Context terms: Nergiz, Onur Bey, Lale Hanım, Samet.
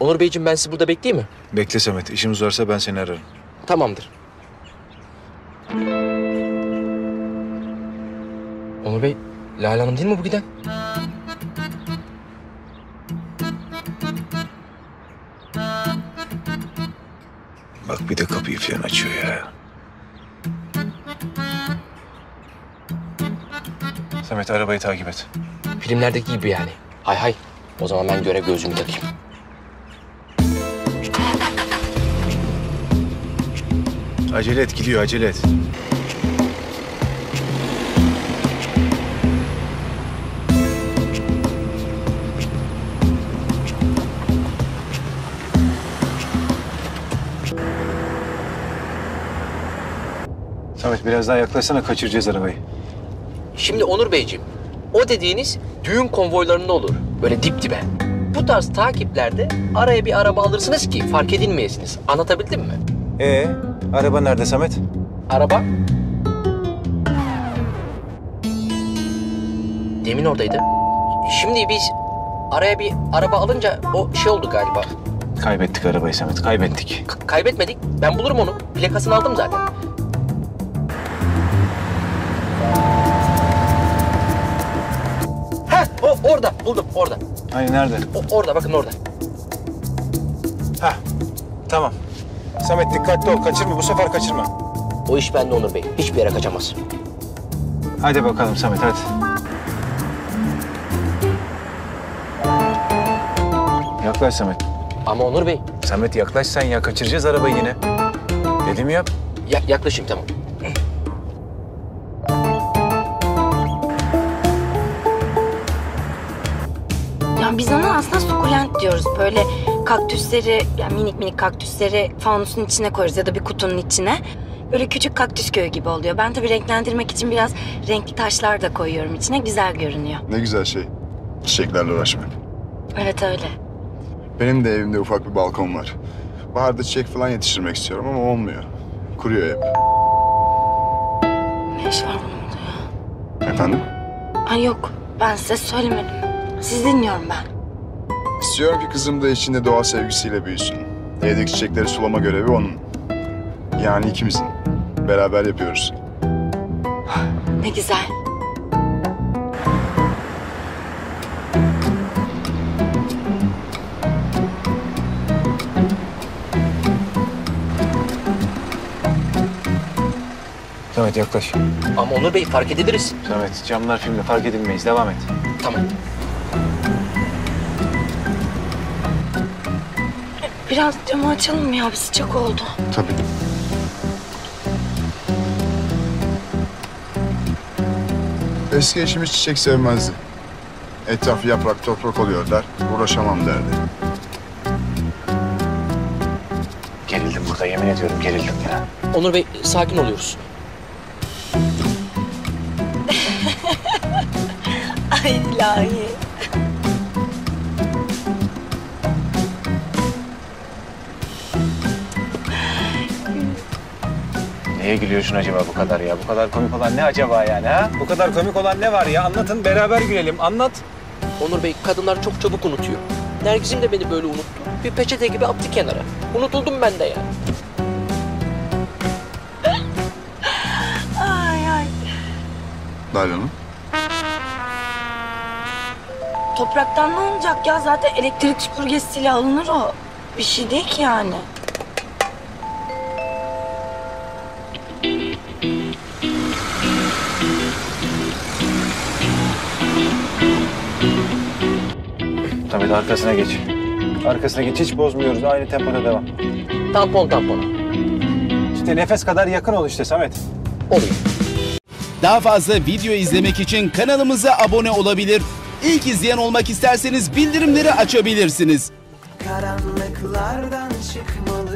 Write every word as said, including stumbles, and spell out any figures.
Onur Beyciğim, ben sizi burada bekleyeyim mi? Bekle Samet. İşimiz varsa ben seni ararım. Tamamdır. Onur Bey, Lale Hanım değil mi bu giden? Bak bir de kapıyı falan açıyor ya. Samet, arabayı takip et. Filmlerdeki gibi yani. Hay hay. O zaman ben görev gözlüğümü takayım. Acele et, gidiyor, acele et. Samet, biraz daha yaklaşsana, kaçıracağız arabayı. Şimdi Onur Beyciğim, o dediğiniz düğün konvoylarında olur. Böyle dip dibe. Bu tarz takiplerde araya bir araba alırsınız ki fark edilmeyesiniz. Anlatabildim mi? Ee, araba nerede Samet? Araba? Demin oradaydı. Şimdi biz araya bir araba alınca o şey oldu galiba. Kaybettik arabayı Samet, kaybettik. K- kaybetmedik. Ben bulurum onu. Plakasını aldım zaten. O orada, buldum orada. Hani nerede? O, orada, bakın orada. Hah, tamam. Samet, dikkatli ol, kaçırma, bu sefer kaçırma. O iş bende Onur Bey, hiçbir yere kaçamaz. Hadi bakalım Samet, hadi. Yaklaş Samet. Ama Onur Bey. Samet, yaklaş sen ya, kaçıracağız arabayı yine. Dediğimi yap. Ya, yaklaşayım, tamam. Biz ona aslında sukulent diyoruz. Böyle kaktüsleri, yani minik minik kaktüsleri fanusun içine koyarız ya da bir kutunun içine. Böyle küçük kaktüs köyü gibi oluyor. Ben tabii renklendirmek için biraz renkli taşlar da koyuyorum içine. Güzel görünüyor. Ne güzel şey. Çiçeklerle uğraşmak. Evet öyle. Benim de evimde ufak bir balkon var. Baharda çiçek falan yetiştirmek istiyorum ama olmuyor. Kuruyor hep. Ne iş var bunun burada ya? Efendim? Ay yok. Ben size söylemedim. Siz dinliyorum ben. İstiyorum ki kızım da içinde doğa sevgisiyle büyüsün. Evdeki çiçekleri sulama görevi onun. Yani ikimizin. Beraber yapıyoruz. Ne güzel. Samet, yaklaş. Ama Onur Bey, fark ediliriz. Samet, camlar filmle fark edilmeyiz. Devam et. Tamam. Biraz camı açalım ya, bir sıcak oldu. Tabii. Eski eşimiz çiçek sevmezdi. Etrafı yaprak toprak oluyor der, uğraşamam derdi. Gerildim burada, yemin ediyorum gerildim ya. Onur Bey, sakin oluyoruz. Ay ilahi. Neye gülüyorsun acaba bu kadar ya? Bu kadar komik olan ne acaba yani ha? Bu kadar komik olan ne var ya? Anlatın, beraber gülelim. Anlat. Onur Bey, kadınlar çok çabuk unutuyor. Nergiz'im de beni böyle unuttu. Bir peçete gibi attı kenara. Unutuldum ben de yani. Ay ay. Lale Hanım. Topraktan ne olacak ya? Zaten elektrik süpürgesiyle alınır o. Bir şey değil ki yani. Samet, arkasına geç. Arkasına geç, hiç bozmuyoruz. Aynı tempoda devam. Tampon tampona. İşte nefes kadar yakın ol işte Samet. Oluyor. Daha fazla video izlemek için kanalımıza abone olabilir. İlk izleyen olmak isterseniz bildirimleri açabilirsiniz. Karanlıklardan çıkmalı.